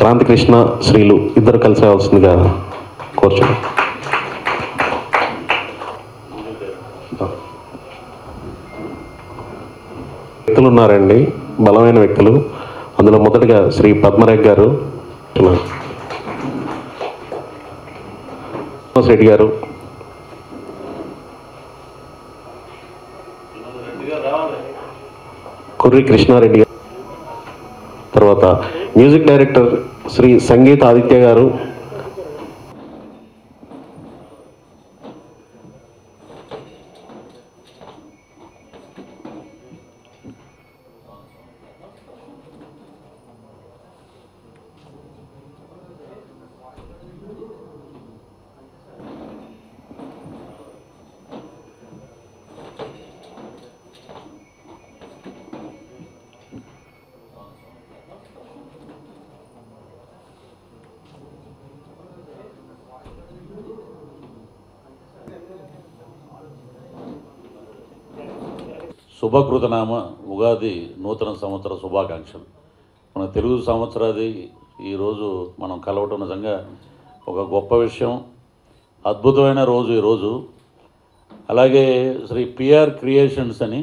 క్రాంతి కృష్ణ శ్రీలు ఇద్దరు కలిసి రావాల్సిందిగా కోరుచున్నాం. వ్యక్తులు ఉన్నారండి, బలమైన వ్యక్తులు. అందులో మొదటగా శ్రీ పద్మరేఖ గారు, రెడ్డి గారు, కుర్రి కృష్ణారెడ్డి గారు, తర్వాత మ్యూజిక్ డైరెక్టర్ శ్రీ సంగీత ఆదిత్య గారు, శుభకృతనామ ఉగాది నూతన సంవత్సర శుభాకాంక్షలు. మన తెలుగు సంవత్సరాది ఈరోజు మనం కలవటం నిజంగా ఒక గొప్ప విషయం, అద్భుతమైన రోజు ఈరోజు. అలాగే శ్రీ పిఆర్ క్రియేషన్స్ అని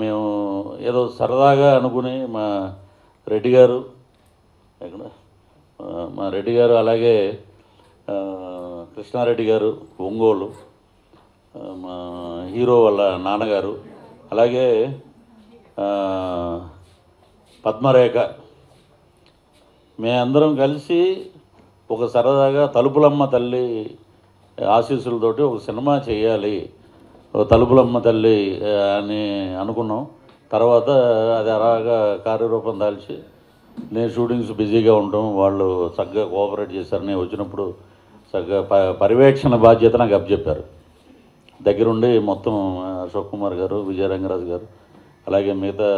మేము ఏదో సరదాగా అనుకుని మా రెడ్డి గారు అలాగే కృష్ణారెడ్డి గారు ఒంగోలు మా హీరో వాళ్ళ నాన్నగారు, అలాగే పద్మరేఖ, మేమందరం కలిసి ఒక సరదాగా తలుపులమ్మ తల్లి ఆశీస్సులతోటి ఒక సినిమా చేయాలి, తలుపులమ్మ తల్లి అని అనుకున్నాం. తర్వాత అది అలాగా కార్యరూపం దాల్చి నేను షూటింగ్స్ బిజీగా ఉండడం, వాళ్ళు చక్కగా కోఆపరేట్ చేశారు. నేను వచ్చినప్పుడు చక్కగా పర్యవేక్షణ బాధ్యత నాకు అప్పచెప్పారు. దగ్గరుండి మొత్తం అశోక్ కుమార్ గారు, విజయరంగరాజు గారు, అలాగే మిగతా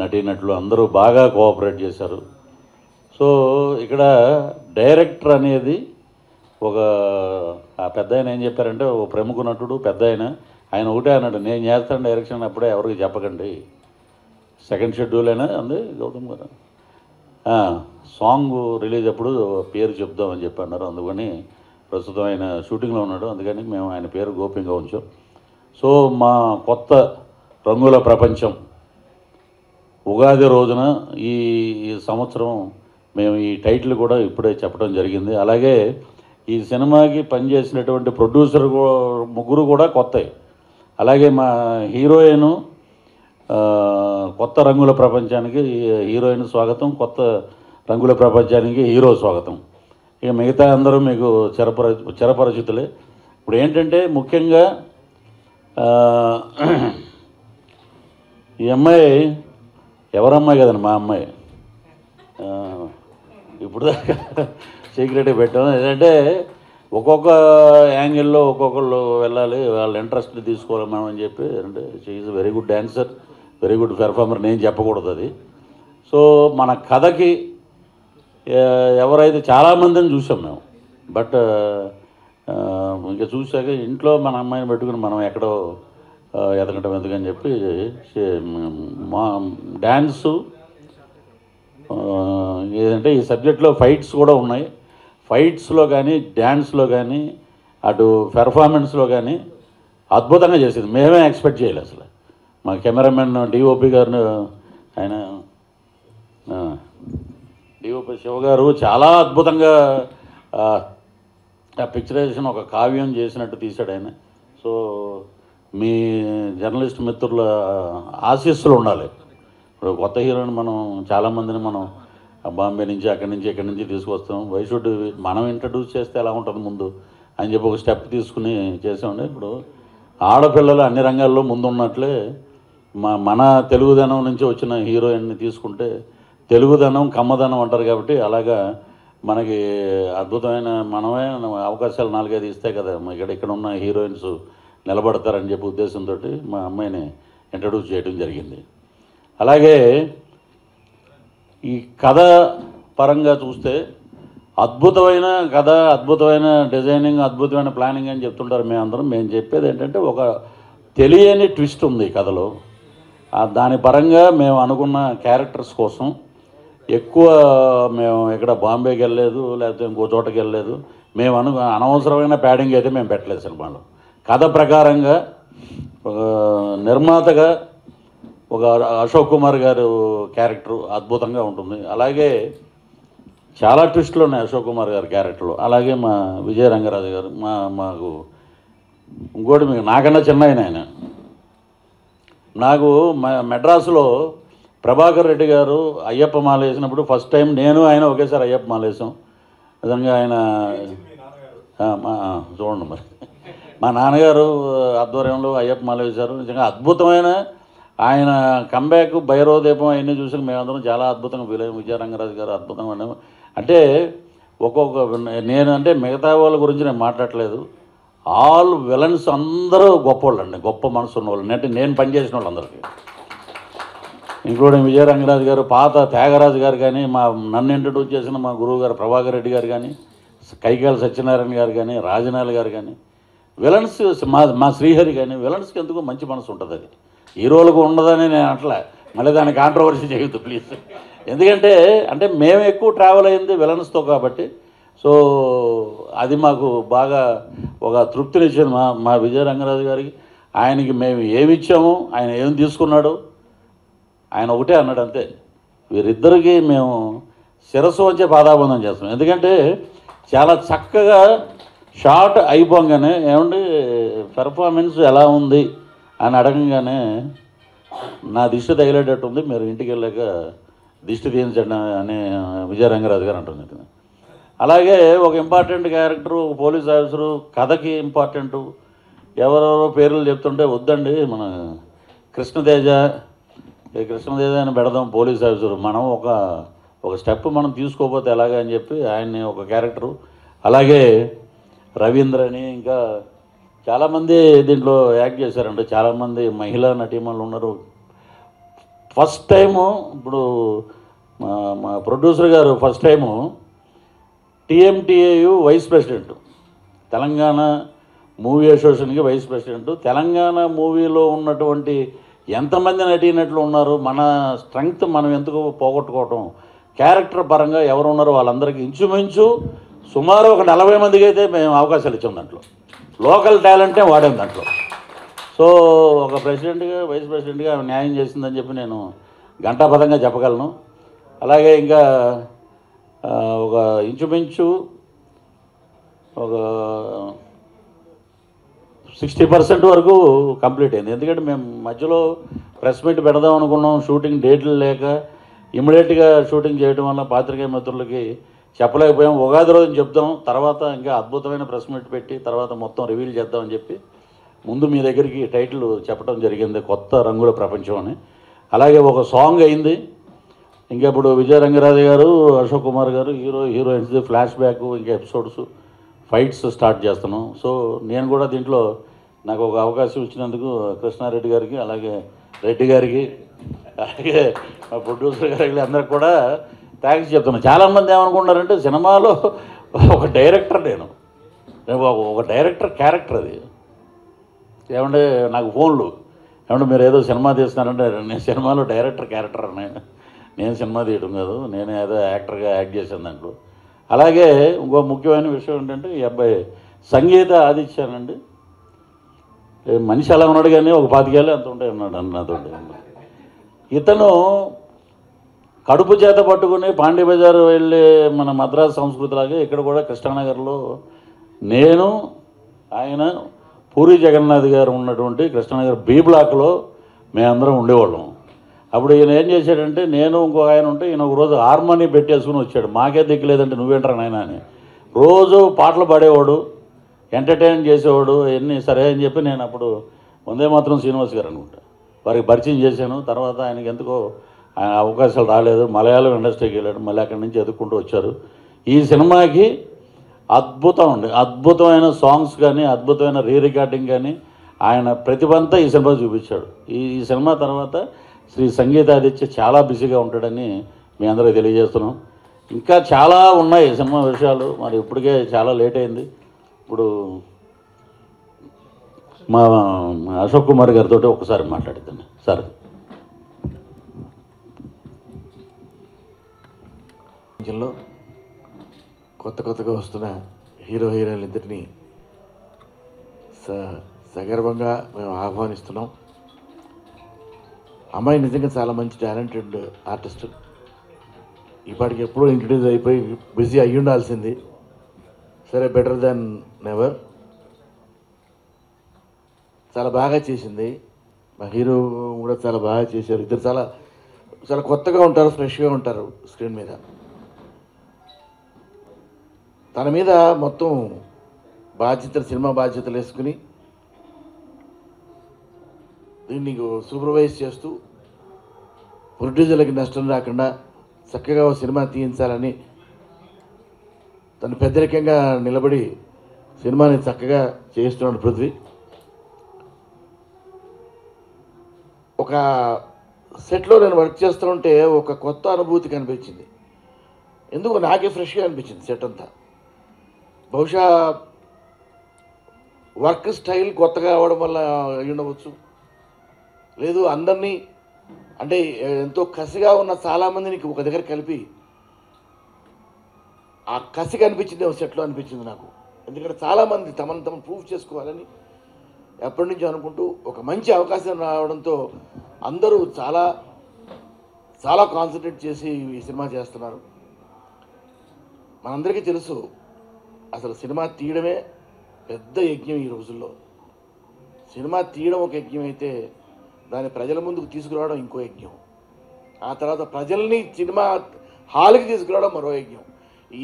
నటీనటులు అందరూ బాగా కోఆపరేట్ చేశారు. సో ఇక్కడ డైరెక్టర్ అనేది ఒక ఆ పెద్ద ఆయన ఏం చెప్పారంటే, ఒక ప్రముఖ నటుడు పెద్ద ఆయన, ఆయన ఒకటే అన్నాడు, నేను చేస్తాను డైరెక్షన్ అప్పుడే ఎవరికి చెప్పకండి, సెకండ్ షెడ్యూల్ అయినా అంది గౌతమ్ గారు సాంగ్ రిలీజ్ అప్పుడు పేరు చెప్దామని చెప్పి అన్నారు. అందుకని ప్రస్తుతం ఆయన షూటింగ్లో ఉన్నాడు, అందుకని మేము ఆయన పేరు గోప్యంగా ఉంచాం. సో మా కొత్త రంగుల ప్రపంచం ఉగాది రోజున ఈ సంవత్సరం మేము ఈ టైటిల్ కూడా ఇప్పుడే చెప్పడం జరిగింది. అలాగే ఈ సినిమాకి పనిచేసినటువంటి ప్రొడ్యూసర్ ముగ్గురు కూడా కొత్తవి. అలాగే మా హీరోయిన్ కొత్త రంగుల ప్రపంచానికి హీరోయిన్ స్వాగతం, కొత్త రంగుల ప్రపంచానికి హీరో స్వాగతం. ఇక మిగతా అందరూ మీకు చిరపరిచితులే. ఇప్పుడు ఏంటంటే ముఖ్యంగా ఈ అమ్మాయి ఎవరమ్మాయి కదండి, మా అమ్మాయి. ఇప్పుడు దాకా సీక్రెట్గా పెట్టాను, ఏంటంటే ఒక్కొక్క యాంగిల్లో ఒక్కొక్కళ్ళు వెళ్ళాలి, వాళ్ళ ఇంట్రెస్ట్ తీసుకోవాలి మనం అని చెప్పి. అంటే she is very good dancer, very good performer, నేను చెప్పకూడదు అది. సో మన కథకి ఎవరైతే చాలామందిని చూసాం మేము, బట్ ఇంకా చూశాక ఇంట్లో మన అమ్మాయిని పెట్టుకుని మనం ఎక్కడో ఎదగటం ఎందుకని చెప్పి మా డ్యాన్సు ఏదంటే ఈ సబ్జెక్ట్లో ఫైట్స్ కూడా ఉన్నాయి. ఫైట్స్లో కానీ డ్యాన్స్లో కానీ అటు పెర్ఫార్మెన్స్లో కానీ అద్భుతంగా చేసేది, మేమే ఎక్స్పెక్ట్ చేయాలి అసలు. మా కెమెరామెన్ డిఓపి గారిని, ఆయన డిఓపి శివ గారు చాలా అద్భుతంగా ఆ పిక్చరైజేషన్ ఒక కావ్యం చేసినట్టు తీశాడు ఆయన. సో మీ జర్నలిస్ట్ మిత్రుల ఆశీస్సులు ఉండాలి. ఇప్పుడు కొత్త హీరోని మనం చాలామందిని మనం బాంబే నుంచి అక్కడి నుంచి ఇక్కడి నుంచి తీసుకొస్తాం, వైషుడ్ మనం ఇంట్రడ్యూస్ చేస్తే ఎలా ఉంటుంది ముందు అని చెప్పి ఒక స్టెప్ తీసుకుని చేసామండి. ఇప్పుడు ఆడపిల్లలు అన్ని రంగాల్లో ముందున్నట్లే మన తెలుగుదనం నుంచి వచ్చిన హీరోయిన్ని తీసుకుంటే, తెలుగుదనం కమ్మదనం అంటారు కాబట్టి అలాగా మనకి అద్భుతమైన మనమే అవకాశాలు నాలుగైదు ఇస్తే కదా ఇక్కడ ఉన్న హీరోయిన్స్ నిలబడతారని చెప్పి ఉద్దేశంతో మా అమ్మాయిని ఇంట్రడ్యూస్ చేయడం జరిగింది. అలాగే ఈ కథ పరంగా చూస్తే అద్భుతమైన కథ, అద్భుతమైన డిజైనింగ్, అద్భుతమైన ప్లానింగ్ అని చెప్తుంటారు మేము అందరం. మేము చెప్పేది ఏంటంటే ఒక తెలియని ట్విస్ట్ ఉంది కథలో, దాని పరంగా మేము అనుకున్న క్యారెక్టర్స్ కోసం ఎక్కువ మేము ఇక్కడ బాంబేకి వెళ్ళలేదు, లేకపోతే ఇంకో చోటకి వెళ్ళలేదు. మేము అనవసరమైన ప్యాడింగ్ అయితే మేము పెట్టలేదు సినిమాలో. కథ ప్రకారంగా నిర్మాతగా ఒక అశోక్ కుమార్ గారు క్యారెక్టర్ అద్భుతంగా ఉంటుంది. అలాగే చాలా ట్విస్ట్లు ఉన్నాయి అశోక్ కుమార్ గారి క్యారెక్టర్లో. అలాగే మా విజయ రంగరాజు గారు మాకు ఇంకోటి మీకు నాకన్నా చిన్న ఆయన. ఆయన నాకు మెడ్రాస్లో ప్రభాకర్ రెడ్డి గారు అయ్యప్ప మాల వేసినప్పుడు ఫస్ట్ టైం నేను ఆయన ఒకేసారి అయ్యప్ప మాల వేసాం. నిజంగా ఆయన మా చూడండి మరి మా నాన్నగారు ఆధ్వర్యంలో అయ్యప్ప మాల వేశారు. నిజంగా అద్భుతమైన ఆయన కంబ్యాక్, భైరవ దీపం అవన్నీ చూసి మేమందరం చాలా అద్భుతంగా ఫీల్ అయ్యాం. విజయరంగరాజు గారు అద్భుతంగా అంటే ఒక్కొక్క నేను అంటే మిగతా వాళ్ళ గురించి నేను మాట్లాడలేదు. ఆల్ విలన్స్ అందరూ గొప్ప వాళ్ళు అండి, గొప్ప మనసు ఉన్న వాళ్ళు. అంటే నేను పనిచేసిన వాళ్ళందరికీ ఇంక్లూడింగ్ విజయరంగరాజు గారు, పాత త్యాగరాజు గారు కానీ, మా నన్ను ఇంట్రడ్యూస్ చేసిన మా గురువు గారు ప్రభాకర్ రెడ్డి గారు కానీ, కైకాల సత్యనారాయణ గారు కానీ, రాజనాల్ గారు కానీ, విలన్స్ మా శ్రీహరి కానీ, విలన్స్కి ఎందుకు మంచి మనసు ఉంటుంది. అది హీరోలకు ఉండదని నేను అట్లా మళ్ళీ దాన్ని కాంట్రవర్సీ చేయొద్దు ప్లీజ్. ఎందుకంటే అంటే మేము ఎక్కువ ట్రావెల్ అయింది విలన్స్తో కాబట్టి సో అది మాకు బాగా ఒక తృప్తినిచ్చింది. మా విజయ రంగరాజు గారికి ఆయనకి మేము ఏమి ఇచ్చాము, ఆయన ఏం తీసుకున్నాడు, ఆయన ఒకటే అన్నాడు అంతే. వీరిద్దరికీ మేము శిరస్సు వచ్చే పాదాబంధం చేస్తాం. ఎందుకంటే చాలా చక్కగా షార్ట్ అయిపోగానే ఏమండి పెర్ఫార్మెన్స్ ఎలా ఉంది అని అడగంగానే నా దిష్టి తగిలేటట్టు ఉంది, మీరు ఇంటికి వెళ్ళాక దిష్టి తీయించండి అని విజయ రంగరాజు గారు అంటుంది. అలాగే ఒక ఇంపార్టెంట్ క్యారెక్టరు, ఒక పోలీస్ ఆఫీసరు, కథకి ఇంపార్టెంటు. ఎవరెవరో పేర్లు చెప్తుంటే వద్దండి, మన కృష్ణతేజ అని పెడదాం పోలీస్ ఆఫీసరు. మనం ఒక స్టెప్ మనం తీసుకోకపోతే ఎలాగా అని చెప్పి ఆయన్ని ఒక క్యారెక్టరు. అలాగే రవీంద్ర అని ఇంకా చాలామంది దీంట్లో యాక్ట్ చేశారంటే చాలామంది మహిళా నటీమణులు ఉన్నారు. ఫస్ట్ టైము ఇప్పుడు మా ప్రొడ్యూసర్ గారు first time TMTAU vice president, Telangana movie అసోసియేషన్కి వైస్ ప్రెసిడెంట్. తెలంగాణ మూవీలో ఉన్నటువంటి ఎంతమంది నటీనటులు ఉన్నారు, మన స్ట్రెంగ్త్ మనం ఎందుకు పోగొట్టుకోవటం, క్యారెక్టర్ పరంగా ఎవరు ఉన్నారో వాళ్ళందరికీ ఇంచుమించు సుమారు ఒక 40 మందికి అయితే మేము అవకాశాలు ఇచ్చాం. దాంట్లో లోకల్ టాలెంటే వాడాం దాంట్లో. సో ఒక ప్రెసిడెంట్గా వైస్ ప్రెసిడెంట్గా న్యాయం చేసిందని చెప్పి నేను గంటాపదంగా చెప్పగలను. అలాగే ఇంకా ఒక ఇంచుమించు ఒక 60% వరకు కంప్లీట్ అయింది. ఎందుకంటే మేము మధ్యలో ప్రెస్ మీట్ పెడదాం అనుకున్నాం, షూటింగ్ డేట్లు లేక ఇమ్మీడియట్గా షూటింగ్ చేయడం వల్ల పాత్రికేయ మిత్రులకి చెప్పలేకపోయాం. ఉగాది రోజు చెప్తాం, తర్వాత ఇంకా అద్భుతమైన ప్రెస్ మీట్ పెట్టి తర్వాత మొత్తం రివీల్ చేద్దామని చెప్పి ముందు మీ దగ్గరికి టైటిల్ చెప్పడం జరిగింది, కొత్త రంగుల ప్రపంచం అని. అలాగే ఒక సాంగ్ అయింది. ఇంకా ఇప్పుడు విజయ రంగరాజు గారు, అశోక్ కుమార్ గారు, హీరోయిన్స్ ఫ్లాష్ బ్యాక్, ఇంకా ఎపిసోడ్స్, ఫైట్స్ స్టార్ట్ చేస్తున్నాం. సో నేను కూడా దీంట్లో నాకు ఒక అవకాశం ఇచ్చినందుకు కృష్ణారెడ్డి గారికి, అలాగే రెడ్డి గారికి, అలాగే మా ప్రొడ్యూసర్ గారికి అందరికి కూడా థ్యాంక్స్ చెప్తున్నాను. చాలామంది ఏమనుకుంటారంటే సినిమాలో ఒక డైరెక్టర్ నేను ఒక డైరెక్టర్ క్యారెక్టర్ అది. ఏమంటే నాకు ఫోన్లు ఏమంటే మీరు ఏదో సినిమా తీస్తున్నారంటే నేను సినిమాలో డైరెక్టర్ క్యారెక్టర్ అని. నేను సినిమా తీయడం కాదు, నేను ఏదో యాక్టర్గా యాక్ట్ చేశాను దాంట్లో. అలాగే ఇంకో ముఖ్యమైన విషయం ఏంటంటే ఈ అబ్బాయి సంగీత ఆదిత్య అండి, మనిషి అలా ఉన్నాడు కానీ ఒక 25 ఏళ్ళు అంత ఉంటాయి ఉన్నాడు అన్నతో. ఇతను కడుపు చేత పట్టుకుని పాండే బజార్ వెళ్ళే మన మద్రాసు సంస్కృతిలాగే ఇక్కడ కూడా కృష్ణానగర్లో నేను ఆయన పూరి జగన్నాథ్ గారు ఉన్నటువంటి కృష్ణానగర్ బి బ్లాక్లో మేమందరం ఉండేవాళ్ళం. అప్పుడు ఈయన ఏం చేశాడంటే నేను ఇంకో ఆయన ఉంటే ఈయన ఒకరోజు హార్మోనీ పెట్టేసుకుని వచ్చాడు. మాకే దిక్కులేదంటే నువ్వేంటరా నాయన అని రోజు పాటలు పాడేవాడు, ఎంటర్టైన్ చేసేవాడు. ఇవన్నీ సరే అని చెప్పి నేను అప్పుడు వందే మాత్రం శ్రీనివాస్ గారు అనుకుంటా వారికి పరిచయం చేశాను. తర్వాత ఆయనకి ఎందుకో ఆయన అవకాశాలు రాలేదు, మలయాళం ఇండస్ట్రీకి వెళ్ళాడు, మళ్ళీ అక్కడి నుంచి ఎదుర్కొంటూ వచ్చారు. ఈ సినిమాకి అద్భుతం ఉంది, అద్భుతమైన సాంగ్స్ కానీ, అద్భుతమైన రికార్డింగ్ కానీ, ఆయన ప్రతిభంతా ఈ సినిమా చూపించాడు. ఈ సినిమా తర్వాత శ్రీ సంగీత ఆదిత్య చాలా బిజీగా ఉంటాడని మీ అందరికీ తెలియజేస్తున్నాం. ఇంకా చాలా ఉన్నాయి సినిమా విషయాలు, మరి ఇప్పటికే చాలా లేట్ అయింది. ఇప్పుడు మా అశోక్ కుమార్ గారితో ఒకసారి మాట్లాడుతాను సార్. ప్రపంచంలో కొత్తగా వస్తున్న హీరో హీరోయిన్లిద్దరిని సగర్వంగా మేము ఆహ్వానిస్తున్నాం. అమ్మాయి నిజంగా చాలా మంచి టాలెంటెడ్ ఆర్టిస్ట్. ఇప్పటికి ఎప్పుడూ ఇంట్రడ్యూస్ అయిపోయి బిజీ అయ్యి ఉండాల్సింది. సరే, బెటర్ దాన్ నెవర్. చాలా బాగా చేసింది. మా హీరో కూడా చాలా బాగా చేశారు. ఇద్దరు చాలా చాలా కొత్తగా ఉంటారు, ఫ్రెష్గా ఉంటారు స్క్రీన్ మీద. తన మీద మొత్తం బాధ్యతలు, సినిమా బాధ్యతలు వేసుకుని దీన్ని సూపర్వైజ్ చేస్తూ ప్రొడ్యూసర్లకి నష్టం రాకుండా చక్కగా సినిమా తీయించాలని తను పెద్దరికంగా నిలబడి సినిమాని చక్కగా చేస్తున్నాడు పృథ్వీ. ఒక సెట్లో నేను వర్క్ చేస్తూ ఉంటే ఒక కొత్త అనుభూతి కనిపించింది. ఎందుకు నాకే ఫ్రెష్గా అనిపించింది సెట్ అంతా. బహుశా వర్క్ స్టైల్ కొత్తగా అవ్వడం వల్ల ఉండవచ్చు, లేదు అందరినీ అంటే ఎంతో కసిగా ఉన్న చాలామందిని ఒక దగ్గర కలిపి ఆ కసి కనిపించింది ఒక సెట్లో అనిపించింది నాకు. ఎందుకంటే చాలామంది తమను తమ ప్రూవ్ చేసుకోవాలని ఎప్పటి నుంచో అనుకుంటూ ఒక మంచి అవకాశం రావడంతో అందరూ చాలా చాలా కాన్సన్ట్రేట్ చేసి ఈ సినిమా చేస్తున్నారు. మనందరికీ తెలుసు అసలు సినిమా తీయడమే పెద్ద యజ్ఞం. ఈ రోజుల్లో సినిమా తీయడం ఒక యజ్ఞం అయితే దాన్ని ప్రజల ముందుకు తీసుకురావడం ఇంకో యజ్ఞం, ఆ తర్వాత ప్రజల్ని సినిమా హాల్కి తీసుకురావడం మరో యజ్ఞం.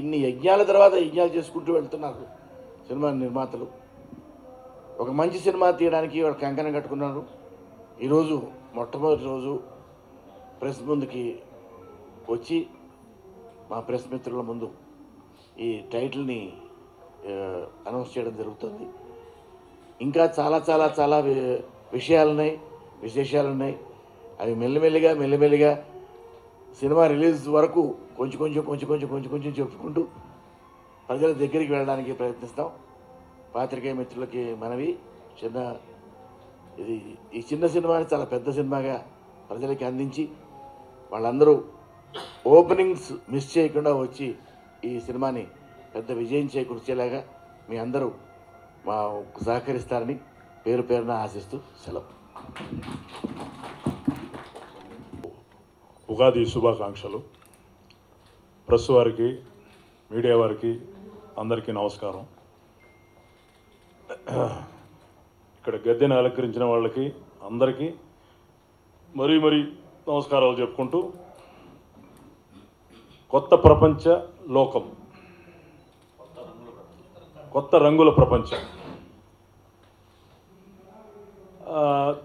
ఇన్ని యజ్ఞాల తర్వాత యజ్ఞాలు చేసుకుంటూ వెళ్తున్నారు సినిమా నిర్మాతలు. ఒక మంచి సినిమా తీయడానికి వాడు కంకణం కట్టుకున్నారు. ఈరోజు మొట్టమొదటి రోజు ప్రెస్ ముందుకి వచ్చి మా ప్రెస్ మిత్రుల ముందు ఈ టైటిల్ని అనౌన్స్ చేయడం జరుగుతుంది. ఇంకా చాలా చాలా చాలా విషయాలున్నాయి, విశేషాలున్నాయి. అవి మెల్లిమెల్లిగా సినిమా రిలీజ్ వరకు కొంచెం చెప్పుకుంటూ ప్రజల దగ్గరికి వెళ్ళడానికి ప్రయత్నిస్తాం. పాత్రికేయ మిత్రులకి మనవి, ఈ చిన్న సినిమాని చాలా పెద్ద సినిమాగా ప్రజలకి అందించి వాళ్ళందరూ ఓపెనింగ్స్ మిస్ చేయకుండా వచ్చి ఈ సినిమాని పెద్ద విజయం చేకూర్చేలాగా మీ అందరూ మా సహకరిస్తారని పేరు పేరున ఆశిస్తూ సెలవు. ఉగాది శుభాకాంక్షలు. ప్రెస్ వారికి, మీడియా వారికి అందరికీ నమస్కారం. ఇక్కడ గద్దెని అలంకరించిన వాళ్ళకి అందరికీ మరీ నమస్కారాలు చెప్పుకుంటూ, కొత్త ప్రపంచ లోకం, కొత్త రంగుల ప్రపంచం.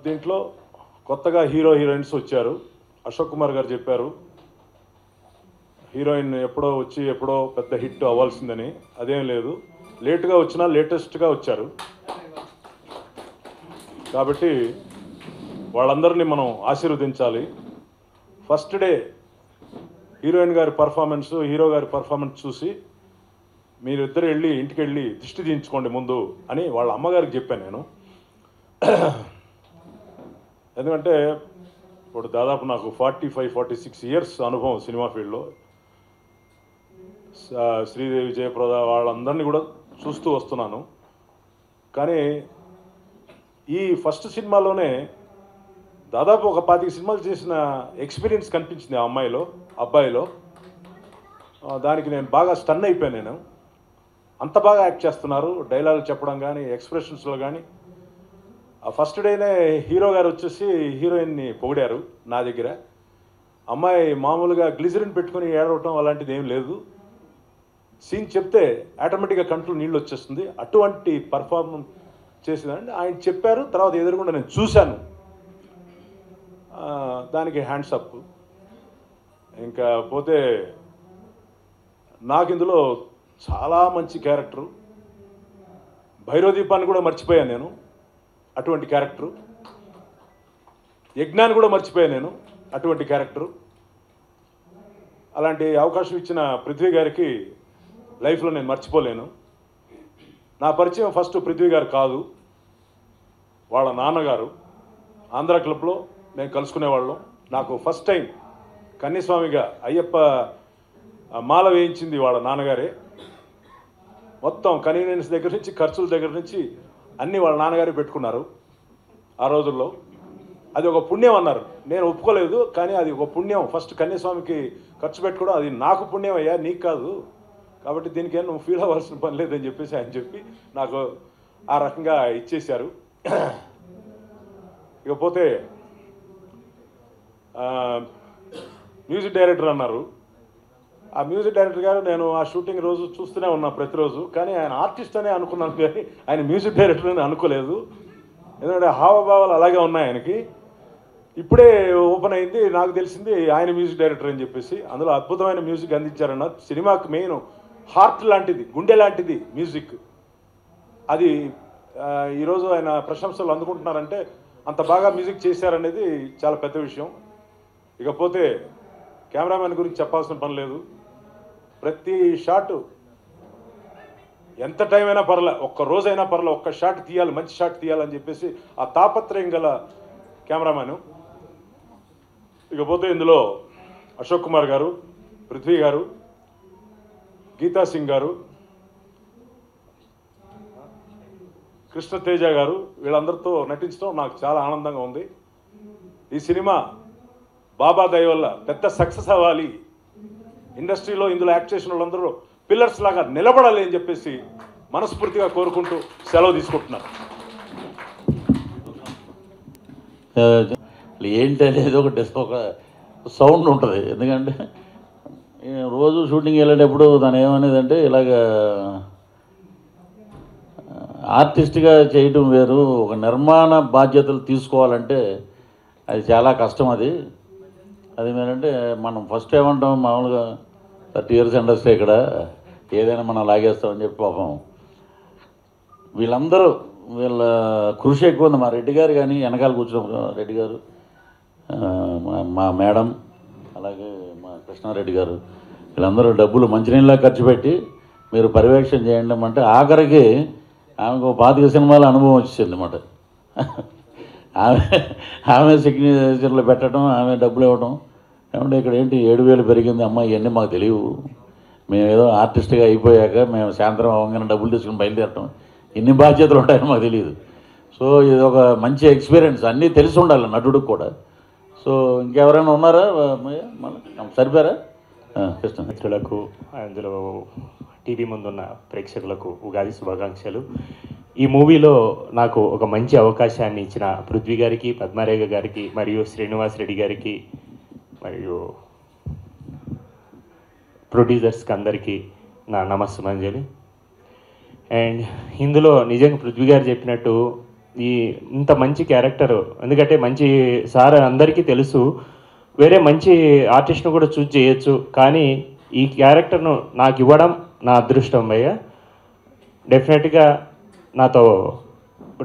దీంట్లో కొత్తగా హీరో హీరోయిన్స్ వచ్చారు. అశోక్ కుమార్ గారు చెప్పారు హీరోయిన్ ఎప్పుడో వచ్చి ఎప్పుడో పెద్ద హిట్ అవ్వాల్సిందని. అదేం లేదు, లేటుగా వచ్చినా లేటెస్ట్గా వచ్చారు కాబట్టి వాళ్ళందరినీ మనం ఆశీర్వదించాలి. ఫస్ట్ డే హీరోయిన్ గారి పర్ఫార్మెన్స్, హీరో గారి పర్ఫార్మెన్స్ చూసి మీరిద్దరు వెళ్ళి ఇంటికి వెళ్ళి దిష్టి తీయించుకోండి ముందు అని వాళ్ళ అమ్మగారికి చెప్పాను నేను. ఎందుకంటే ఇప్పుడు దాదాపు నాకు 45-46 ఇయర్స్ అనుభవం సినిమా ఫీల్డ్లో. శ్రీదేవి, జయప్రద వాళ్ళందరినీ కూడా చూస్తూ వస్తున్నాను. కానీ ఈ ఫస్ట్ సినిమాలోనే దాదాపు ఒక 25 సినిమాలు చేసిన ఎక్స్పీరియన్స్ కనిపించింది ఆ అమ్మాయిలో, అబ్బాయిలో. దానికి నేను బాగా స్టన్ అయిపోయాను. నేను అంత బాగా యాక్ట్ చేస్తున్నారు, డైలాగులు చెప్పడం కానీ ఎక్స్ప్రెషన్స్లో కానీ. ఆ ఫస్ట్ డేనే హీరో గారు వచ్చేసి హీరోయిన్ని పొగిడారు నా దగ్గర. అమ్మాయి మామూలుగా గ్లిజరిన్ పెట్టుకుని ఏడవటం అలాంటిది ఏం లేదు. సీన్ చెప్తే ఆటోమేటిక్గా కంట్లో నీళ్ళు వచ్చేస్తుంది. అటువంటి పర్ఫార్మెన్స్ చేసిందండి. ఆయన చెప్పారు, తర్వాత ఎదురుకుండా నేను చూశాను. దానికి హ్యాండ్స్ అప్. ఇంకా పోతే నాకు ఇందులో చాలా మంచి క్యారెక్టరు, భైరోదీపాన్ని కూడా మర్చిపోయాను నేను, అటువంటి క్యారెక్టరు. యజ్ఞాన్ని కూడా మర్చిపోయాను నేను, అటువంటి క్యారెక్టరు. అలాంటి అవకాశం ఇచ్చిన పృథ్వీ గారికి లైఫ్లో నేను మర్చిపోలేను. నా పరిచయం ఫస్ట్ పృథ్వీ గారు కాదు, వాళ్ళ నాన్నగారు. ఆంధ్ర క్లబ్లో మేము కలుసుకునేవాళ్ళం. నాకు ఫస్ట్ టైం కన్యస్వామిగా అయ్యప్ప మాల వేయించింది వాళ్ళ నాన్నగారే. మొత్తం కన్వీనియన్స్ దగ్గర నుంచి ఖర్చుల దగ్గర నుంచి అన్నీ వాళ్ళ నాన్నగారే పెట్టుకున్నారు ఆ రోజుల్లో. అది ఒక పుణ్యం అన్నారు, నేను ఒప్పుకోలేదు, కానీ అది ఒక పుణ్యం. ఫస్ట్ కన్యాస్వామికి ఖర్చు పెట్టుకోవడం అది నాకు పుణ్యం అయ్యా, నీకు కాదు, కాబట్టి దీనికేం నువ్వు ఫీల్ అవ్వాల్సిన పని లేదని చెప్పేసి ఆయన చెప్పి నాకు ఆ రకంగా ఇచ్చేశారు. ఇకపోతే మ్యూజిక్ డైరెక్టర్ అన్నారు. ఆ మ్యూజిక్ డైరెక్టర్ గారు నేను ఆ షూటింగ్ రోజు చూస్తూనే ఉన్నా ప్రతిరోజు, కానీ ఆయన ఆర్టిస్ట్ అనే అనుకున్నాను, కానీ ఆయన మ్యూజిక్ డైరెక్టర్ అని అనుకోలేదు. ఎందుకంటే హావభావాలు అలాగే ఉన్నాయి ఆయనకి. ఇప్పుడే ఓపెన్ అయింది, నాకు తెలిసింది ఆయన మ్యూజిక్ డైరెక్టర్ అని చెప్పేసి. అందులో అద్భుతమైన మ్యూజిక్ అందించారన్న. సినిమాకి మెయిన్ హార్ట్ లాంటిది, గుండె లాంటిది మ్యూజిక్. అది ఈరోజు ఆయన ప్రశంసలు అందుకుంటున్నారంటే అంత బాగా మ్యూజిక్ చేశారనేది చాలా పెద్ద విషయం. ఇకపోతే కెమెరామెన్ గురించి చెప్పాల్సిన పని లేదు. ప్రతి షాట్ ఎంత టైం అయినా పర్లే, ఒక్క రోజైనా పర్లే, ఒక్క షాట్ తీయాలి, మంచి షాట్ తీయాలని చెప్పేసి ఆ తాపత్రయం గల కెమెరామెను. ఇకపోతే ఇందులో అశోక్ కుమార్ గారు, పృథ్వీ గారు, గీతా సింగ్ గారు, కృష్ణతేజ గారు, వీళ్ళందరితో నటించడం నాకు చాలా ఆనందంగా ఉంది. ఈ సినిమా బాబా దయ వల్ల పెద్ద సక్సెస్ అవ్వాలి, ఇండస్ట్రీలో ఇందులో యాక్ట్ చేసిన వాళ్ళందరూ పిల్లర్స్ లాగా నిలబడాలి అని చెప్పేసి మనస్ఫూర్తిగా కోరుకుంటూ సెలవు తీసుకుంటున్నారు. ఏంటనేది ఒకటి ఒక సౌండ్ ఉంటుంది. ఎందుకంటే రోజు షూటింగ్ వెళ్ళేటప్పుడు తను ఏమనేదంటే, ఇలాగ ఆర్టిస్ట్గా చేయడం వేరు, ఒక నిర్మాణ బాధ్యతలు తీసుకోవాలంటే అది చాలా కష్టం. అది ఏంటంటే మనం ఫస్ట్ ఏమంటాం, మామూలుగా 30 years ఇండస్ట్రీ ఇక్కడ ఏదైనా మనం లాగేస్తామని చెప్పి పాపం వీళ్ళందరూ వీళ్ళ కృషి ఎక్కువ ఉంది. మా రెడ్డి గారు కానీ వెనకాల కూర్చున్న రెడ్డి గారు, మా మేడం, అలాగే మా కృష్ణారెడ్డి గారు, వీళ్ళందరూ డబ్బులు మంచినీళ్ళ ఖర్చు పెట్టి మీరు పర్యవేక్షణ చేయండి అంటే ఆఖరికి ఆమెకు 25 సినిమాల అనుభవం వచ్చేసింది అన్నమాట. ఆమె సిగ్నేచర్లు పెట్టడం, ఆమె డబ్బులు ఇవ్వడం. ఏమంటే ఇక్కడ ఏంటి 7,000 పెరిగింది అమ్మ, ఇవన్నీ మాకు తెలియవు, మేము ఏదో ఆర్టిస్ట్గా అయిపోయాక మేము సాయంత్రం అవ్వగానే డబ్బులు తీసుకుని బయలుదేరటం, ఇన్ని బాధ్యతలు ఉంటాయని మాకు తెలియదు. సో ఇది ఒక మంచి ఎక్స్పీరియన్స్, అన్నీ తెలిసి ఉండాలి నటుడికి కూడా. సో ఇంకెవరైనా ఉన్నారా సరిపోయారా? కృష్ణ మిత్రులకు, అందులో టీవీ ముందున్న ప్రేక్షకులకు ఉగాది శుభాకాంక్షలు. ఈ మూవీలో నాకు ఒక మంచి అవకాశాన్ని ఇచ్చిన పృథ్వీ గారికి, పద్మారేఖ గారికి, మరియు శ్రీనివాస్ రెడ్డి గారికి, మరియు ప్రొడ్యూసర్స్కి అందరికీ నా నమస్సుమంజలి. అండ్ ఇందులో నిజంగా పృథ్వీ గారు చెప్పినట్టు ఈ ఇంత మంచి క్యారెక్టరు, ఎందుకంటే మంచి సార్ అందరికీ తెలుసు, వేరే మంచి ఆర్టిస్ట్ను కూడా చూజ్ చేయొచ్చు, కానీ ఈ క్యారెక్టర్ను నాకు ఇవ్వడం నా అదృష్టం అయ్యా. డెఫినెట్గా నాతో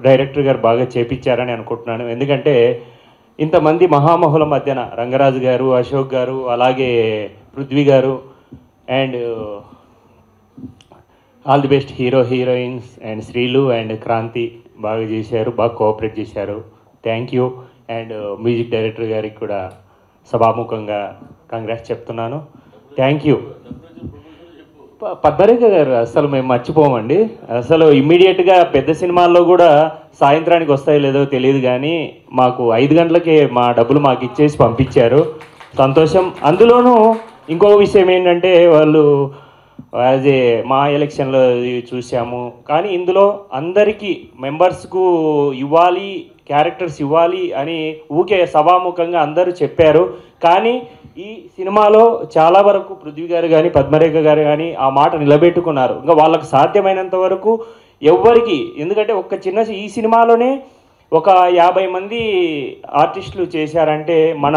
డైరెక్టర్ గారు బాగా చేపించారని అనుకుంటున్నాను. ఎందుకంటే ఇంతమంది మహామహుల మధ్యన రంగరాజు గారు, అశోక్ గారు, అలాగే పృథ్వీ గారు, and all the best hero, heroines, and శ్రీలు and Kranthi బాగా చేశారు, బాగా కోఆపరేట్ చేశారు. Thank you. And music director గారికి కూడా సభాముఖంగా కంగ్రాట్స్ చెప్తున్నాను. Thank you. పద్మరేఖ గారు అసలు మేము మర్చిపోమండి. అసలు ఇమ్మీడియట్గా పెద్ద సినిమాల్లో కూడా సాయంత్రానికి వస్తాయో లేదో తెలియదు, కానీ మాకు 5 గంటలకే మా డబ్బులు మాకు ఇచ్చేసి పంపించారు, సంతోషం. అందులోనూ ఇంకో విషయం ఏంటంటే, వాళ్ళు యాజ్ ఏ మా ఎలక్షన్లో చూసాము, కానీ ఇందులో అందరికీ మెంబర్స్కు ఇవ్వాలి, క్యారెక్టర్స్ ఇవ్వాలి అని ఊకే సభాముఖంగా అందరూ చెప్పారు. కానీ ఈ సినిమాలో చాలా వరకు పృథ్వీ గారు కానీ, పద్మరేఖ గారు కానీ ఆ మాట నిలబెట్టుకున్నారు. ఇంకా వాళ్ళకు సాధ్యమైనంత వరకు ఎవ్వరికి, ఎందుకంటే ఒక చిన్న ఈ సినిమాలోనే ఒక 50 మంది ఆర్టిస్టులు చేశారంటే మన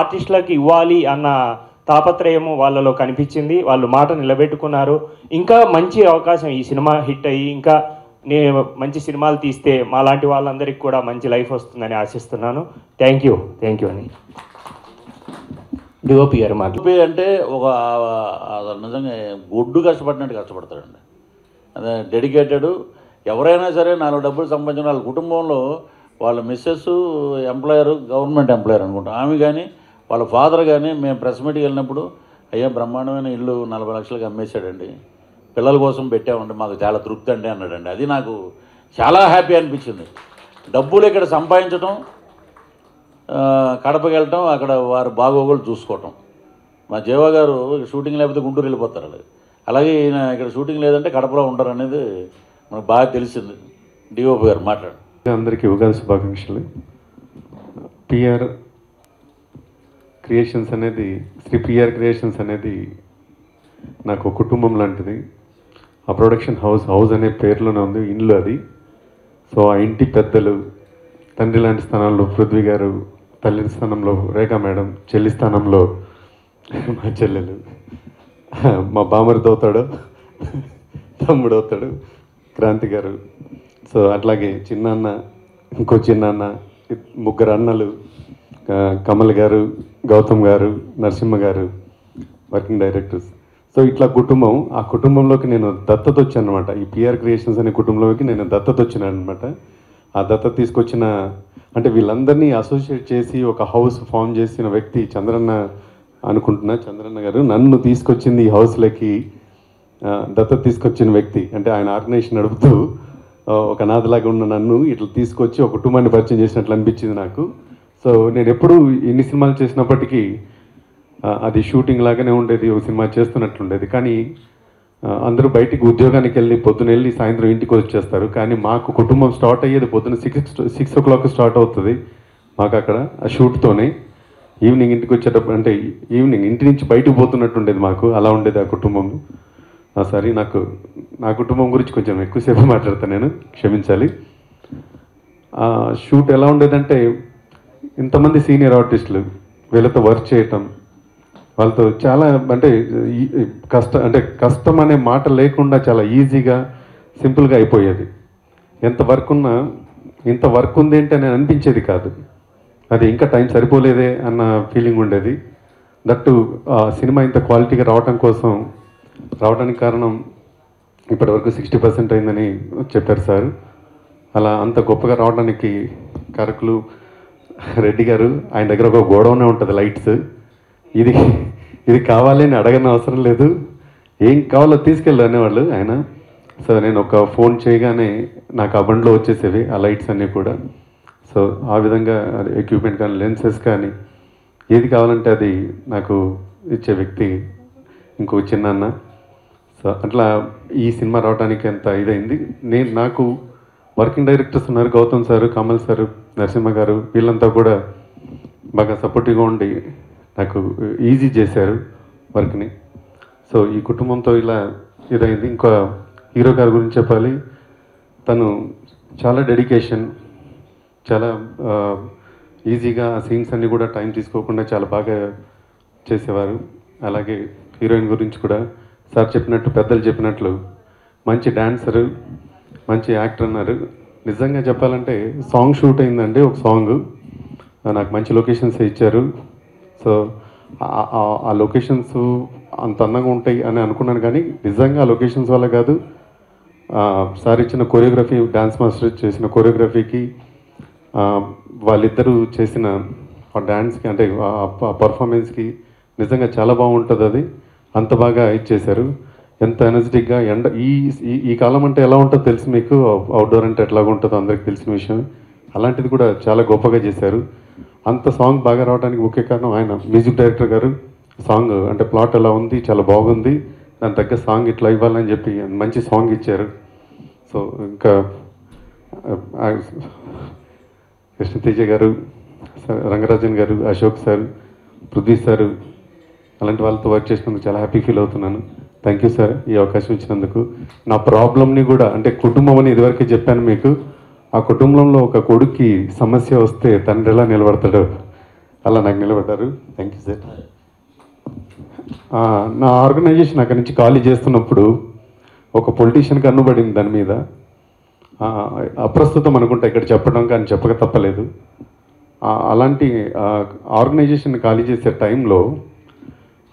ఆర్టిస్టులకి ఇవ్వాలి అన్న తాపత్రయము వాళ్ళలో కనిపించింది. వాళ్ళు మాట నిలబెట్టుకున్నారు. ఇంకా మంచి అవకాశం, ఈ సినిమా హిట్ అయ్యి ఇంకా నేను మంచి సినిమాలు తీస్తే మా లాంటి వాళ్ళందరికీ కూడా మంచి లైఫ్ వస్తుందని ఆశిస్తున్నాను. Thank you. థ్యాంక్ యూ అని డిఓపి గారు మాట్లాడు. అంటే ఒక నిజంగా గొడ్డు కష్టపడినట్టు కష్టపడతాడండి, అదే డెడికేటెడ్. ఎవరైనా సరే 4 డబ్బులు సంపాదించిన వాళ్ళ కుటుంబంలో వాళ్ళ మిస్సెస్ ఎంప్లాయరు, గవర్నమెంట్ ఎంప్లాయర్ అనుకుంటాం ఆమె కానీ, వాళ్ళ ఫాదర్ కానీ, మేము ప్రెస్ మీట్కి వెళ్ళినప్పుడు అయ్యా బ్రహ్మాండమైన ఇల్లు 40 లక్షలకు అమ్మేశాడండి, పిల్లల కోసం పెట్టామండి, మాకు చాలా తృప్తి అండి అన్నాడండి. అది నాకు చాలా హ్యాపీ అనిపించింది. డబ్బులు ఇక్కడ సంపాదించడం, కడపకి వెళ్ళటం, అక్కడ వారు బాగోగులు చూసుకోవటం. మా జీవా గారు షూటింగ్ లేకపోతే గుంటూరు వెళ్ళిపోతారు, అలాగే ఈయన ఇక్కడ షూటింగ్ లేదంటే కడపలో ఉంటారు అనేది మనకు బాగా తెలిసింది. డిఓపి గారు మాట్లాడు. అందరికీ ఉగాది శుభాకాంక్షలు. పిఆర్ క్రియేషన్స్ అనేది, శ్రీ పిఆర్ క్రియేషన్స్ అనేది నాకు కుటుంబం లాంటిది. ఆ ప్రొడక్షన్ హౌస్ అనే పేరులోనే ఉంది, ఇల్లు అది. సో ఆ ఇంటి పెద్దలు, తండ్రి లాంటి స్థానంలో పృథ్వీ గారు, తల్లి స్థానంలో రేఖా మేడం, చెల్లి స్థానంలో మా చెల్లెలు, మా బామరిది అవుతాడు, తమ్ముడు అవుతాడు క్రాంతి గారు. సో అట్లాగే చిన్నాన్న, ఇంకో చిన్నాన్న, ముగ్గురు అన్నలు, కమల్ గారు, గౌతమ్ గారు, నరసింహ గారు, వర్కింగ్ డైరెక్టర్స్. సో ఇట్లా కుటుంబం, ఆ కుటుంబంలోకి నేను దత్తత వచ్చాను అనమాట. ఈ పిఆర్ క్రియేషన్స్ అనే కుటుంబంలోకి నేను దత్తత వచ్చినాను అనమాట. ఆ దత్తత తీసుకొచ్చిన, అంటే వీళ్ళందరినీ అసోసియేట్ చేసి ఒక హౌస్ ఫామ్ చేసిన వ్యక్తి చంద్రన్న అనుకుంటున్నా. చంద్రన్న గారు నన్ను తీసుకొచ్చింది ఈ హౌస్లోకి, దత్తత తీసుకొచ్చిన వ్యక్తి. అంటే ఆయన ఆర్గనైజేషన్ నడుపుతూ ఒక నాథలాగా ఉన్న నన్ను ఇట్లా తీసుకొచ్చి ఒక కుటుంబాన్ని పరిచయం చేసినట్లు అనిపించింది నాకు. సో నేను ఎప్పుడు ఎన్ని సినిమాలు చేసినప్పటికీ అది షూటింగ్ లాగానే ఉండేది, ఒక సినిమా చేస్తున్నట్లుండేది. కానీ అందరూ బయటికి ఉద్యోగానికి వెళ్ళి పొద్దున వెళ్ళి సాయంత్రం ఇంటికి వచ్చేస్తారు. కానీ మాకు కుటుంబం స్టార్ట్ అయ్యేది పొద్దున 6 o'clock స్టార్ట్ అవుతుంది మాకు అక్కడ. ఆ షూట్తోనే ఈవినింగ్ ఇంటికి వచ్చేటప్పుడు, అంటే ఈవినింగ్ ఇంటి నుంచి బయటకు పోతున్నట్టుండేది మాకు, అలా ఉండేది ఆ కుటుంబం. సారీ, నాకు నా కుటుంబం గురించి కొంచెం ఎక్కువసేపు మాట్లాడతాను నేను, క్షమించాలి. షూట్ ఎలా ఉండేదంటే ఇంతమంది సీనియర్ ఆర్టిస్టులు, వీళ్ళతో వర్క్ చేయటం, వాళ్ళతో చాలా, అంటే కష్టం అనే మాట లేకుండా చాలా ఈజీగా సింపుల్గా అయిపోయేది. ఎంత వర్క్ ఉన్నా ఇంత వర్క్ ఉంది అంటే నేను అనిపించేది కాదు, అది ఇంకా టైం సరిపోలేదే అన్న ఫీలింగ్ ఉండేది. దట్టు సినిమా ఇంత క్వాలిటీగా రావడానికి కారణం ఇప్పటివరకు 60% అయిందని చెప్పారు సార్. అలా అంత గొప్పగా రావడానికి కారకులు రెడ్డి గారు, ఆయన దగ్గర ఒక గోడౌనే ఉంటుంది లైట్స్. ఇది కావాలి అని అడగని అవసరం లేదు, ఏం కావాలో తీసుకెళ్ళు అనేవాళ్ళు ఆయన. సో నేను ఒక ఫోన్ చేయగానే నాకు ఆ బండ్లో వచ్చేసేవి ఆ లైట్స్ అన్నీ కూడా. సో ఆ విధంగా ఎక్విప్మెంట్ కానీ లెన్సెస్ కానీ ఏది కావాలంటే అది నాకు ఇచ్చే వ్యక్తి ఇంకో చిన్నాన్న. సో అట్లా ఈ సినిమా రావడానికి ఎంత ఇదైంది. నాకు వర్కింగ్ డైరెక్టర్స్ ఉన్నారు, గౌతమ్ సారు, కమల్ సారు, నరసింహ గారు, వీళ్ళంతా కూడా బాగా సపోర్టివ్గా ఉండి నాకు ఈజీ చేశారు వర్క్ని. సో ఈ కుటుంబంతో ఇలా ఇదైంది. ఇంకా హీరో గారి గురించి చెప్పాలి, తను చాలా డెడికేషన్, చాలా ఈజీగా ఆ సీన్స్ అన్నీ కూడా టైం తీసుకోకుండా చాలా బాగా చేసేవారు. అలాగే హీరోయిన్ గురించి కూడా సార్ చెప్పినట్టు, పెద్దలు చెప్పినట్లు, మంచి డాన్సరు, మంచి యాక్టర్ అన్నారు. నిజంగా చెప్పాలంటే సాంగ్ షూట్ అయిందండి, ఒక సాంగ్ నాకు మంచి లొకేషన్స్ ఇచ్చారు. సో ఆ లొకేషన్స్ అంత అందంగా ఉంటాయి అని అనుకున్నాను, కానీ నిజంగా ఆ లొకేషన్స్ వల్ల కాదు, సార్ ఇచ్చిన కొరియోగ్రఫీ, డ్యాన్స్ మాస్టర్ చేసిన కొరియోగ్రఫీకి, వాళ్ళిద్దరూ చేసిన ఆ డ్యాన్స్కి, అంటే ఆ పర్ఫార్మెన్స్కి నిజంగా చాలా బాగుంటుంది అది. అంత బాగా ఇచ్చేశారు, ఎంత ఎనర్జెటిక్గా. ఎండ ఈ కాలం అంటే ఎలా ఉంటుందో తెలుసు మీకు, అవుట్డోర్ అంటే ఎట్లాగ ఉంటుందో అందరికీ తెలిసిన విషయం. అలాంటిది కూడా చాలా గొప్పగా చేశారు. అంత సాంగ్ బాగా రావడానికి ముఖ్య కారణం ఆయన, మ్యూజిక్ డైరెక్టర్ గారు. సాంగ్ అంటే ప్లాట్ అలా ఉంది, చాలా బాగుంది, దాని తగ్గ సాంగ్ ఇట్లా ఇవ్వాలని చెప్పి మంచి సాంగ్ ఇచ్చారు. సో ఇంకా కృష్ణతేజ గారు, రంగరాజన్ గారు, అశోక్ సార్, పృథ్వీ సారు, అలాంటి వాళ్ళతో వర్క్ చేసినందుకు చాలా హ్యాపీ ఫీల్ అవుతున్నాను. థ్యాంక్ యూ సార్ ఈ అవకాశం ఇచ్చినందుకు. నా ప్రాబ్లమ్ని కూడా, అంటే కుటుంబం అని ఇదివరకే చెప్పాను మీకు, ఆ కుటుంబంలో ఒక కొడుక్కి సమస్య వస్తే తండ్రి ఎలా నిలబడతాడు, అలా నాకు నిలబడ్డారు. Thank you sir. నా ఆర్గనైజేషన్ అక్కడి నుంచి ఖాళీ చేస్తున్నప్పుడు ఒక పొలిటీషియన్కి అన్నుబడింది, దాని మీద అప్రస్తుతం అనుకుంటా ఇక్కడ చెప్పడం, కానీ చెప్పక తప్పలేదు. అలాంటి ఆర్గనైజేషన్ ఖాళీ చేసే టైంలో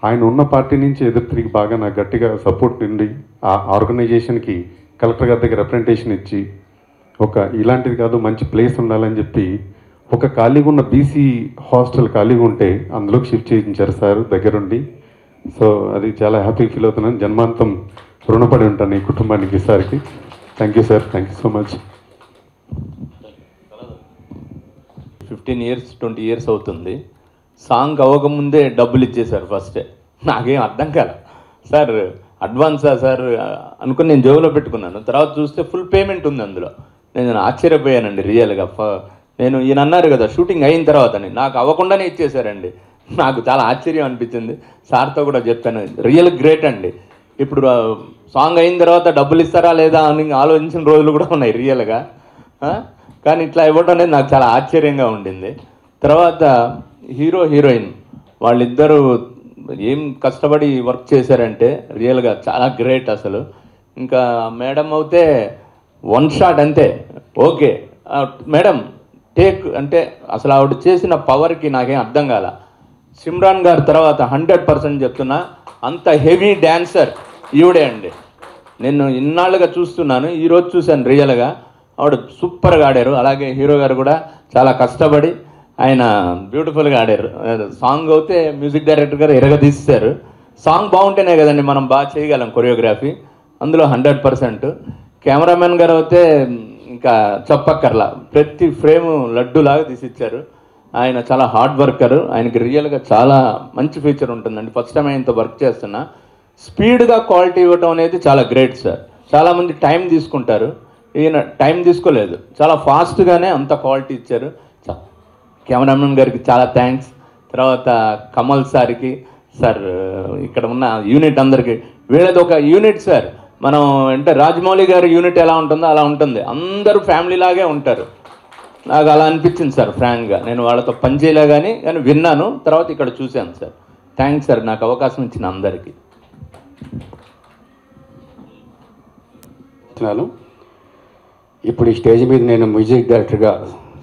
ఆయన ఉన్న పార్టీ నుంచి ఎదురు తిరిగి బాగా నాకు గట్టిగా సపోర్ట్ ఉండి, ఆ ఆర్గనైజేషన్కి కలెక్టర్ గారి దగ్గర రిప్రజెంటేషన్ ఇచ్చి, ఒక ఇలాంటిది కాదు మంచి ప్లేస్ ఉండాలని చెప్పి, ఒక ఖాళీగా ఉన్న బీసీ హాస్టల్ ఖాళీగా ఉంటే అందులోకి షిఫ్ట్ చేయించారు సార్ దగ్గరుండి. సో అది చాలా హ్యాపీ ఫీల్ అవుతున్నాను. జన్మాంతం రుణపడి ఉంటాను ఈ కుటుంబానికి ఈసారికి. Thank you sir, thank you so much. 15 years 20 years అవుతుంది, సాంగ్ అవ్వకముందే డబ్బులు ఇచ్చేసారు ఫస్ట్. నాకేం అర్థం కాలే సార్, అడ్వాన్సా సార్ అనుకుని నేను జోబులో పెట్టుకున్నాను. తర్వాత చూస్తే ఫుల్ పేమెంట్ ఉంది అందులో. నేను ఆశ్చర్యపోయానండి రియల్గా. నేను ఈయన అన్నారు కదా షూటింగ్ అయిన తర్వాత అని, నాకు అవ్వకుండానే ఇచ్చేసారండి. నాకు చాలా ఆశ్చర్యం అనిపించింది. సార్తో కూడా చెప్పాను, రియల్ గ్రేట్ అండి. ఇప్పుడు సాంగ్ అయిన తర్వాత డబ్బులు ఇస్తారా లేదా అని ఆలోచించిన రోజులు కూడా ఉన్నాయి రియల్గా. కానీ ఇట్లా ఇవ్వడం అనేది నాకు చాలా ఆశ్చర్యంగా ఉండింది. తర్వాత హీరో హీరోయిన్ వాళ్ళిద్దరూ ఏం కష్టపడి వర్క్ చేశారంటే రియల్గా చాలా గ్రేట్ అసలు. ఇంకా మేడం అయితే వన్ షాట్ అంతే, ఓకే మేడం టేక్ అంటే అసలు ఆవిడ చేసిన పవర్కి నాకేం అర్థం కాల. సిమ్రాన్ గారి తర్వాత 100% చెప్తున్నా అంత హెవీ డ్యాన్సర్ ఈవిడే అండి. నేను ఇన్నాళ్ళుగా చూస్తున్నాను, ఈరోజు చూశాను రియల్గా. ఆవిడ సూపర్గా ఆడారు. అలాగే హీరో గారు కూడా చాలా కష్టపడి ఆయన బ్యూటిఫుల్గా ఆడారు. సాంగ్ అయితే మ్యూజిక్ డైరెక్టర్ గారు ఎరగదీశారు. సాంగ్ బాగుంటేనే కదండి మనం బాగా చేయగలం కొరియోగ్రఫీ, అందులో 100%. కెమెరామెన్ గారు అయితే ఇంకా చెప్పక్కర్లా, ప్రతి ఫ్రేమ్ లడ్డూలాగా తీసిచ్చారు. ఆయన చాలా హార్డ్ వర్కరు, ఆయనకి రియల్గా చాలా మంచి ఫీచర్ ఉంటుందండి. ఫస్ట్ టైం ఆయనతో వర్క్ చేస్తున్నా. స్పీడ్గా క్వాలిటీ ఇవ్వటం అనేది చాలా గ్రేట్ సార్. చాలామంది టైం తీసుకుంటారు, ఈయన టైం తీసుకోలేదు, చాలా ఫాస్ట్గానే అంత క్వాలిటీ ఇచ్చారు. కెమెరామెన్ గారికి చాలా థ్యాంక్స్. తర్వాత కమల్ సార్కి, సార్ ఇక్కడ ఉన్న యూనిట్ అందరికీ, వీళ్ళది ఒక యూనిట్ సార్. మనం అంటే రాజమౌళి గారి యూనిట్ ఎలా ఉంటుందో అలా ఉంటుంది, అందరూ ఫ్యామిలీలాగే ఉంటారు. నాకు అలా అనిపించింది సార్ ఫ్రాంక్గా. నేను వాళ్ళతో పనిచేయలే కానీ కానీ విన్నాను, తర్వాత ఇక్కడ చూశాను సార్. థ్యాంక్స్ సార్ నాకు అవకాశం ఇచ్చిన అందరికీ. ఇప్పుడు ఈ స్టేజ్ మీద నేను మ్యూజిక్ డైరెక్టర్గా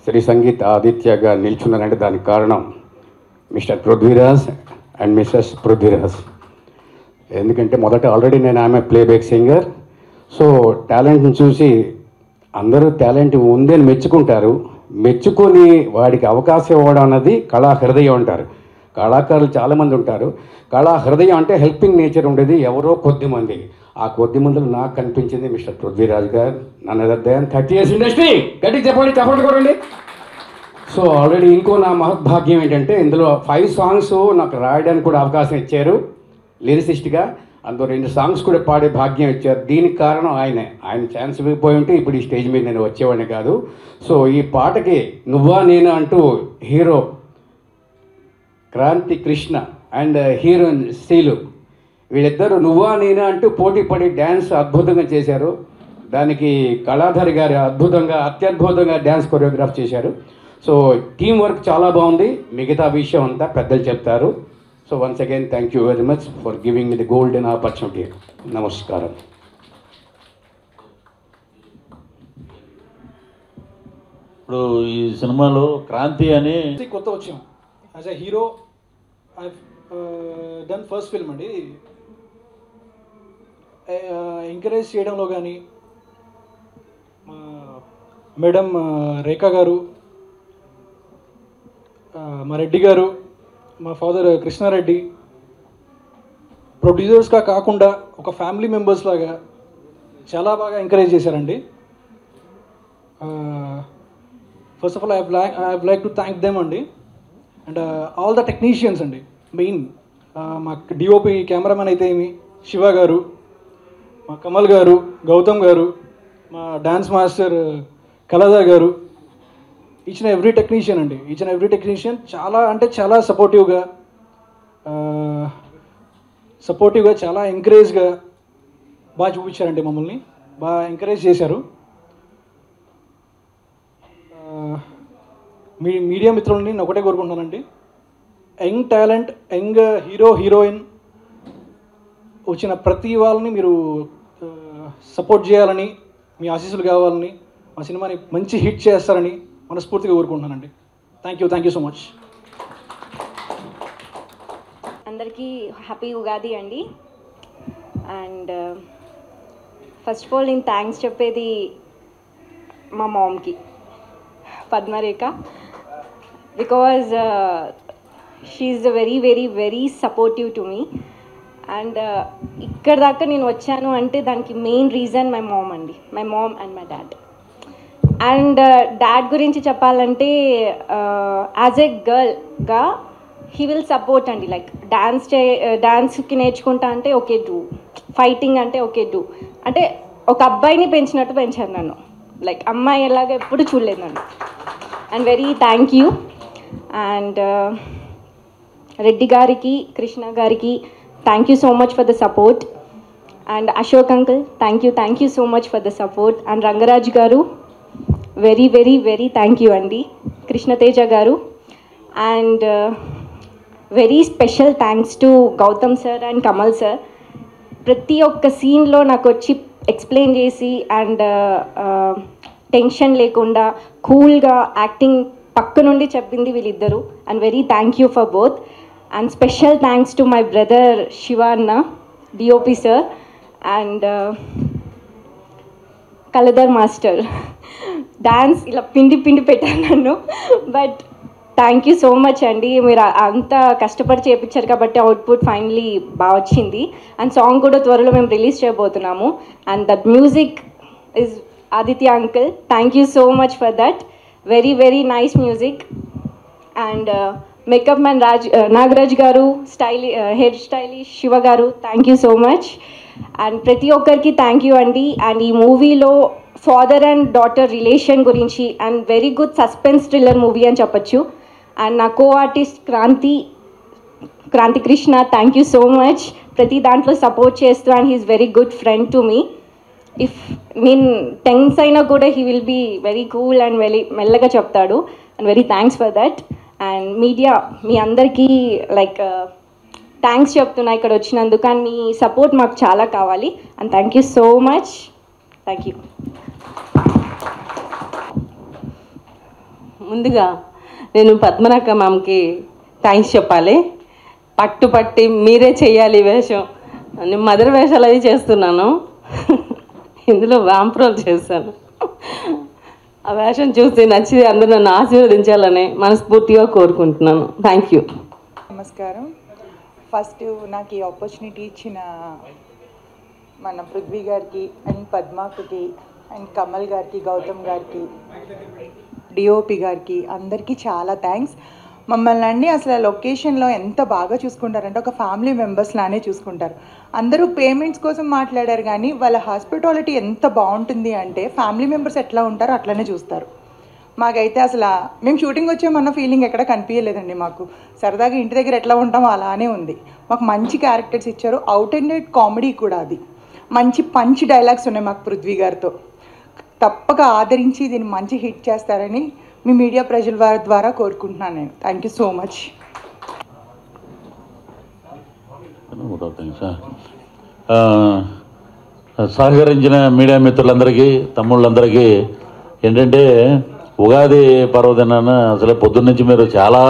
శ్రీ సంగీత ఆదిత్యగా నిల్చున్నానంటే దానికి కారణం Mr Prudhvi Raj and Mrs Prudhvi Raj. ఎందుకంటే మొదట ఆల్రెడీ నేను ఆమె ప్లేబ్యాక్ సింగర్. సో టాలెంట్ని చూసి అందరూ టాలెంట్ ఉందని మెచ్చుకుంటారు, మెచ్చుకొని వాడికి అవకాశం ఇవ్వడం అన్నది కళాహృదయం అంటారు. కళాకారులు చాలామంది ఉంటారు. కళాహృదయం అంటే హెల్పింగ్ నేచర్ ఉండేది ఎవరో కొద్దిమంది. ఆ కొద్దిమందిలో నాకు కనిపించింది మిస్టర్ ప్రూధ్వి రాజ్ గారు. నన్ను అదర్ 30 years ఇండస్ట్రీ గట్టిగా చెప్పండి, చెప్పండి కూడండి. సో ఆల్రెడీ ఇంకో నా మహద్భాగ్యం ఏంటంటే ఇందులో 5 songs నాకు రాయడానికి కూడా అవకాశం ఇచ్చారు లిరిసిస్ట్గా. అందులో 2 songs కూడా పాడే భాగ్యం ఇచ్చారు. దీనికి కారణం ఆయనే. ఆయన ఛాన్స్ ఇవ్వకపోయి ఉంటే ఇప్పుడు ఈ స్టేజ్ మీద నేను వచ్చేవాడిని కాదు. సో ఈ పాటకి నువ్వా నేను అంటూ hero Kranthi Krishna and heroine శ్రీలు వీళ్ళిద్దరూ నువ్వా నేనా అంటూ పోటీ పడి డ్యాన్స్ అద్భుతంగా చేశారు. దానికి కళాధర్ గారు అద్భుతంగా అత్యద్భుతంగా డ్యాన్స్ కొరియోగ్రాఫ్ చేశారు. సో టీం వర్క్ చాలా బాగుంది. మిగతా విషయం అంతా పెద్దలు చెప్తారు. So once again thank you very much for giving me the golden opportunity. నమస్కారం. ఇప్పుడు ఈ సినిమాలో క్రాంతి అని కొత్త వచ్చాం. As a hero I then first film అండి. ఎంకరేజ్ చేయడంలో కానీ మేడం రేఖ గారు, మా రెడ్డి గారు, మా ఫాదర్ కృష్ణారెడ్డి, ప్రొడ్యూసర్స్గా కాకుండా ఒక ఫ్యామిలీ మెంబర్స్ లాగా చాలా బాగా ఎంకరేజ్ చేశారండి. First of all I like to thank them అండి. అండ్ ఆల్ ద టెక్నీషియన్స్ అండి, మెయిన్ మా డిఓపి కెమెరామెన్ అయితే ఏమి శివ గారు, మా కమల్ గారు, గౌతమ్ గారు, మా dance master Kaladhar garu, each and every technician చాలా అంటే చాలా సపోర్టివ్గా చాలా ఎంకరేజ్గా బాగా చూపించారండి. మమ్మల్ని బాగా ఎంకరేజ్ చేశారు. మీ మీడియా మిత్రులని నేను ఒకటే కోరుకుంటున్నానండి, young talent, young hero heroine వచ్చిన ప్రతి వాళ్ళని మీరు సపోర్ట్ చేయాలని, మీ ఆశీస్సులు కావాలని, మా సినిమాని మంచి హిట్ చేస్తారని మనస్ఫూర్తిగా కోరుకుంటున్నానండి. Thank you so much. అందరికీ హ్యాపీ ఉగాది అండి. అండ్ ఫస్ట్ ఆఫ్ ఆల్ నేను థ్యాంక్స్ చెప్పేది మా మామ్కి, Padmarekha, because she is very very very supportive to me. And ikkadaka nenu vachanu ante daniki main reason my mom andi, my mom and my dad. And dad gurinchi cheppalante as a girl ga he will support andi, like dance ki nechukunta ante okay do, fighting ante okay do, ante oka abbayini penchinattu pencharu nannu, like amma elaga eppudu chudaledu nannu. And very thank you. And Reddy gariki, Krishna gariki, thank you so much for the support. And Ashok uncle, thank you so much for the support. And Rangaraj garu, very thank you andi. Krishna Teja garu, and very special thanks to Gautam sir and Kamal sir. Prati okka scene lo naku vachi explain chesi and tension lekunda cool ga acting pakka nundi cheppindi villiddaru. And very thank you for both. And special thanks to my brother Shivanna, DOP sir, and Kaladar master. Dance ila pindi pettar nannu, but thank you so much andi. Meer anta kashtapadi chepichar kabatti output finally baa vachindi. And song kuda tvaralo mem release cheyabothunnamu. And that music is Aditya uncle, thank you so much for that. Very nice music. And Makeup man Nagaraj garu, hair stylish Shiva garu, thank you so much. And prati okkariki thank you andi. And ee movie lo father and daughter relation gurinchi and very good suspense thriller movie ani cheppachu. And na co-artist Kranti Krishna, thank you so much. Prati dantlo support chestu and he is very good friend to me. If mean tense aina kuda he will be very cool and very mellaga cheptadu, and very thanks for that. And media మీ అందరికీ like thanks చెప్తున్నా ఇక్కడ వచ్చినందుకు, కానీ మీ support మాకు చాలా కావాలి. And thank you so much, thank you. ముందుగా నేను పద్మనాక మ్యామ్కి థ్యాంక్స్ చెప్పాలి. పట్టుపట్టి మీరే చేయాలి వేషం, నేను మదర్ వేషాలు అవి చేస్తున్నాను, ఇందులో వ్యాంప్రోల్ చేశాను. ఆ వేషం చూస్తే నచ్చి అందరూ నన్ను ఆశీర్వదించాలని మనస్ఫూర్తిగా కోరుకుంటున్నాను. Thank you. నమస్కారం. ఫస్ట్ నాకు ఈ ఆపర్చునిటీ ఇచ్చిన మన పృథ్వీ గారికి అండ్ పద్మాకి అండ్ కమల్ గారికి, గౌతమ్ గారికి, డిఓపి గారికి అందరికీ చాలా థ్యాంక్స్. మమ్మల్ని అండి అసలు లొకేషన్లో ఎంత బాగా చూసుకుంటారంటే ఒక ఫ్యామిలీ మెంబర్స్ లానే చూసుకుంటారు. అందరూ పేమెంట్స్ కోసం మాట్లాడారు, కానీ వాళ్ళ హాస్పిటాలిటీ ఎంత బాగుంటుంది అంటే ఫ్యామిలీ మెంబర్స్ ఎట్లా ఉంటారో అట్లనే చూస్తారు. మాకైతే అసలు మేము షూటింగ్ వచ్చామన్న ఫీలింగ్ ఎక్కడ కనిపించలేదండి. మాకు సరదాగా ఇంటి దగ్గర ఎట్లా ఉంటామో అలానే ఉంది. మాకు మంచి క్యారెక్టర్స్ ఇచ్చారు, అవుట్ అండ్ అవుట్ కామెడీ కూడా, అది మంచి పంచ్ డైలాగ్స్ ఉన్నాయి మాకు పృథ్వీ గారితో. తప్పక ఆదరించి దీన్ని మంచి హిట్ చేస్తారని మీ మీడియా ప్రజల వారి ద్వారా కోరుకుంటున్నాను నేను. Thank you so much. సహకరించిన మీడియా మిత్రులందరికీ, తమ్ముళ్ళందరికీ ఏంటంటే ఉగాది పర్వదినాన అసలు పొద్దున్నుంచి మీరు చాలా